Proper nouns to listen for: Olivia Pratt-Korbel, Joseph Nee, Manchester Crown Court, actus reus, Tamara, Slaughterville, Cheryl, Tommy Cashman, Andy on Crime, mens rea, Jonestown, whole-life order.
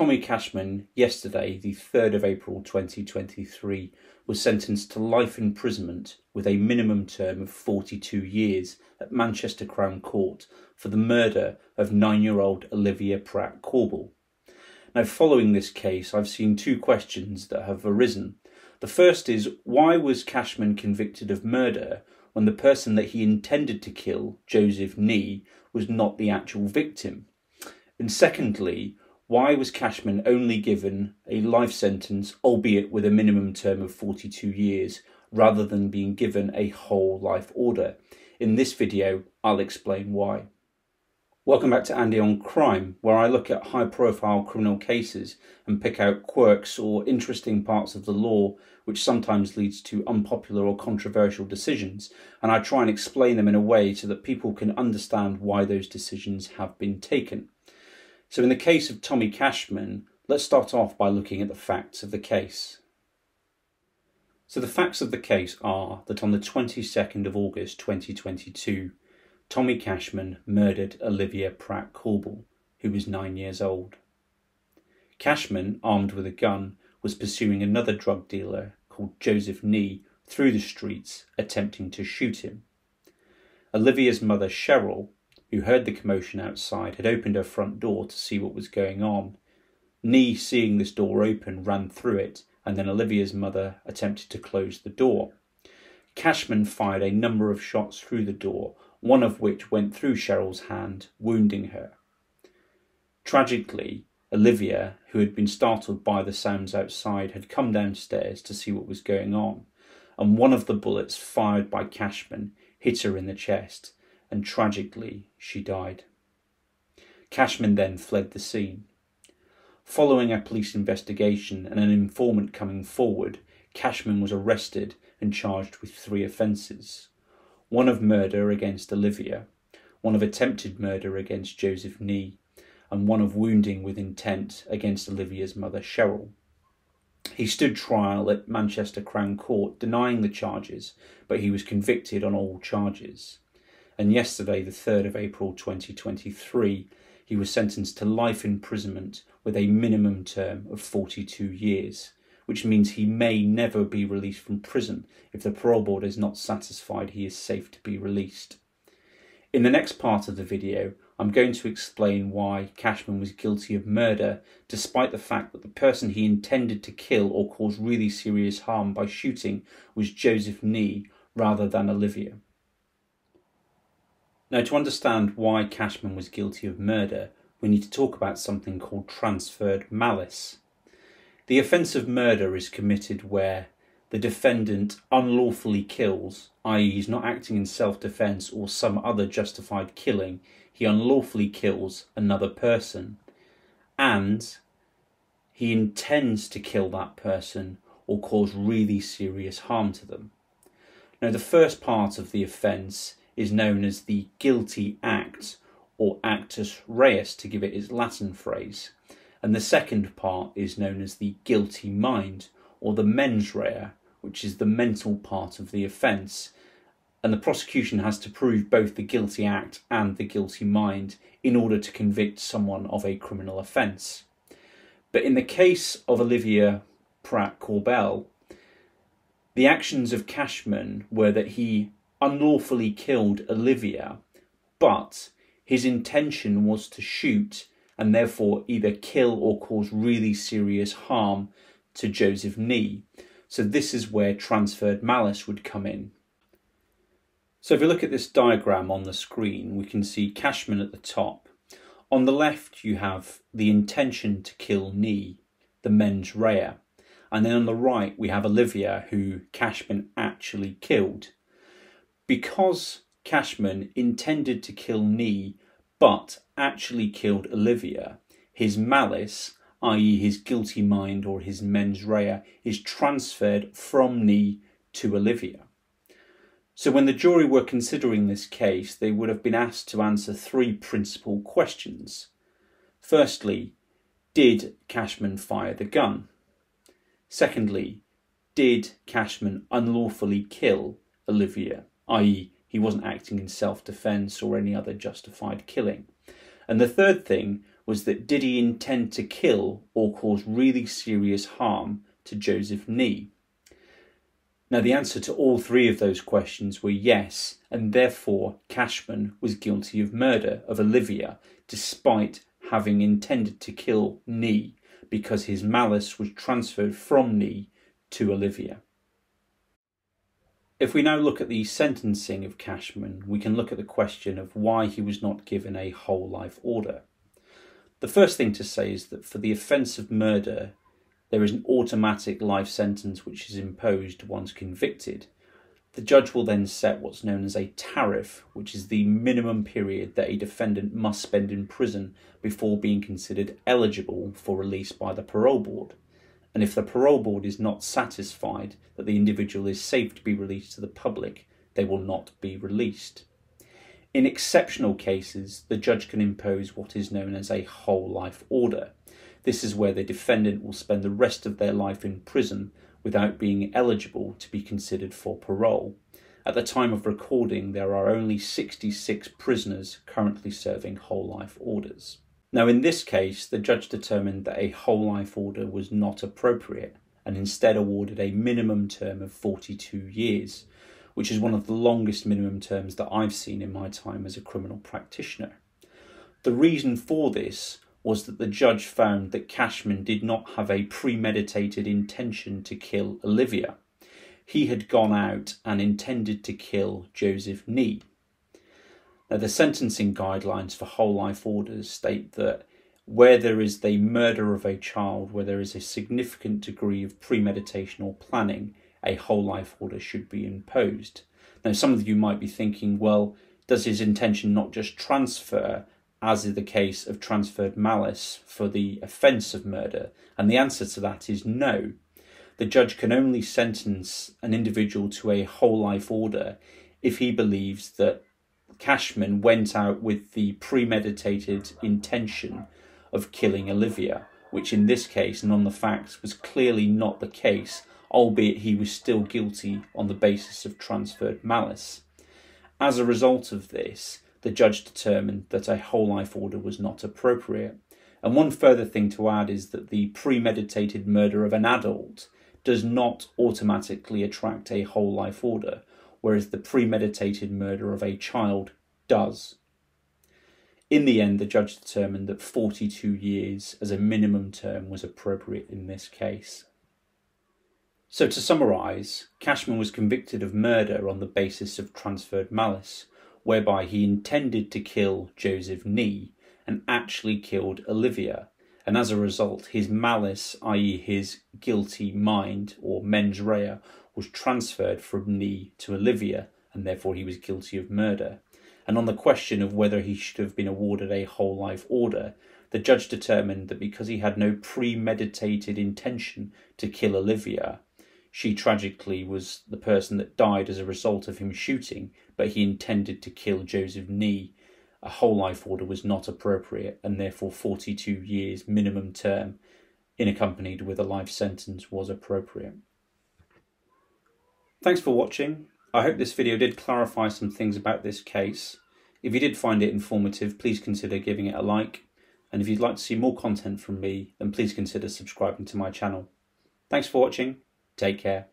Tommy Cashman, yesterday, the 3rd of April 2023, was sentenced to life imprisonment with a minimum term of 42 years at Manchester Crown Court for the murder of 9-year-old Olivia Pratt-Korbel. Now, following this case, I've seen two questions that have arisen. The first is, why was Cashman convicted of murder when the person that he intended to kill, Joseph Nee, was not the actual victim? And secondly, why was Cashman only given a life sentence, albeit with a minimum term of 42 years, rather than being given a whole life order? In this video, I'll explain why. Welcome back to Andy on Crime, where I look at high-profile criminal cases and pick out quirks or interesting parts of the law which sometimes leads to unpopular or controversial decisions, and I try and explain them in a way so that people can understand why those decisions have been taken. So in the case of Tommy Cashman, let's start off by looking at the facts of the case. So the facts of the case are that on the 22nd of August 2022, Tommy Cashman murdered Olivia Pratt-Korbel, who was 9 years old. Cashman, armed with a gun, was pursuing another drug dealer called Joseph Nee through the streets, attempting to shoot him. Olivia's mother, Cheryl, who heard the commotion outside, had opened her front door to see what was going on. Nee, seeing this door open, ran through it, and then Olivia's mother attempted to close the door. Cashman fired a number of shots through the door, one of which went through Cheryl's hand, wounding her. Tragically, Olivia, who had been startled by the sounds outside, had come downstairs to see what was going on, and one of the bullets fired by Cashman hit her in the chest, and tragically, she died. Cashman then fled the scene. Following a police investigation and an informant coming forward, Cashman was arrested and charged with 3 offences. One of murder against Olivia, one of attempted murder against Joseph Nee, and one of wounding with intent against Olivia's mother, Cheryl. He stood trial at Manchester Crown Court, denying the charges, but he was convicted on all charges. And yesterday, the 3rd of April 2023, he was sentenced to life imprisonment with a minimum term of 42 years, which means he may never be released from prison if the parole board is not satisfied he is safe to be released. In the next part of the video, I'm going to explain why Cashman was guilty of murder, despite the fact that the person he intended to kill or cause really serious harm by shooting was Joseph Nee rather than Olivia. Now, to understand why Cashman was guilty of murder, we need to talk about something called transferred malice. The offence of murder is committed where the defendant unlawfully kills, i.e. he's not acting in self-defence or some other justified killing, he unlawfully kills another person, and he intends to kill that person or cause really serious harm to them. Now, the first part of the offence is known as the guilty act, or actus reus to give it its Latin phrase, and the second part is known as the guilty mind, or the mens rea, which is the mental part of the offence, and the prosecution has to prove both the guilty act and the guilty mind in order to convict someone of a criminal offence. But in the case of Olivia Pratt-Korbel, the actions of Cashman were that he unlawfully killed Olivia, but his intention was to shoot and therefore either kill or cause really serious harm to Joseph Nee. So this is where transferred malice would come in. So if you look at this diagram on the screen, we can see Cashman at the top. On the left, you have the intention to kill Nee, the mens rea. And then on the right, we have Olivia, who Cashman actually killed. Because Cashman intended to kill Nee, but actually killed Olivia, his malice, i.e. his guilty mind or his mens rea, is transferred from Nee to Olivia. So when the jury were considering this case, they would have been asked to answer 3 principal questions. Firstly, did Cashman fire the gun? Secondly, did Cashman unlawfully kill Olivia? i.e. he wasn't acting in self-defence or any other justified killing. And the third thing was that did he intend to kill or cause really serious harm to Joseph Nee? Now, the answer to all three of those questions were yes, and therefore Cashman was guilty of murder of Olivia, despite having intended to kill Nee, because his malice was transferred from Nee to Olivia. If we now look at the sentencing of Cashman, we can look at the question of why he was not given a whole life order. The first thing to say is that for the offence of murder, there is an automatic life sentence which is imposed once convicted. The judge will then set what's known as a tariff, which is the minimum period that a defendant must spend in prison before being considered eligible for release by the parole board. And if the parole board is not satisfied that the individual is safe to be released to the public, they will not be released. In exceptional cases, the judge can impose what is known as a whole life order. This is where the defendant will spend the rest of their life in prison without being eligible to be considered for parole. At the time of recording, there are only 66 prisoners currently serving whole life orders. Now, in this case, the judge determined that a whole life order was not appropriate and instead awarded a minimum term of 42 years, which is one of the longest minimum terms that I've seen in my time as a criminal practitioner. The reason for this was that the judge found that Cashman did not have a premeditated intention to kill Olivia. He had gone out and intended to kill Joseph Nee. Now, the sentencing guidelines for whole life orders state that where there is the murder of a child, where there is a significant degree of premeditation or planning, a whole life order should be imposed. Now, some of you might be thinking, well, does his intention not just transfer, as is the case of transferred malice for the offence of murder? And the answer to that is no. The judge can only sentence an individual to a whole life order if he believes that Cashman went out with the premeditated intention of killing Olivia, which in this case and on the facts was clearly not the case, albeit he was still guilty on the basis of transferred malice. As a result of this, the judge determined that a whole life order was not appropriate. And one further thing to add is that the premeditated murder of an adult does not automatically attract a whole life order, whereas the premeditated murder of a child does. In the end, the judge determined that 42 years as a minimum term was appropriate in this case. So to summarise, Cashman was convicted of murder on the basis of transferred malice, whereby he intended to kill Joseph Nee and actually killed Olivia. And as a result, his malice, i.e. his guilty mind or mens rea, was transferred from Nee to Olivia, and therefore he was guilty of murder. And on the question of whether he should have been awarded a whole life order, the judge determined that because he had no premeditated intention to kill Olivia, she tragically was the person that died as a result of him shooting, but he intended to kill Joseph Nee, a whole life order was not appropriate, and therefore 42 years minimum term, accompanied with a life sentence, was appropriate. Thanks for watching. I hope this video did clarify some things about this case. If you did find it informative, please consider giving it a like. And if you'd like to see more content from me, then please consider subscribing to my channel. Thanks for watching. Take care.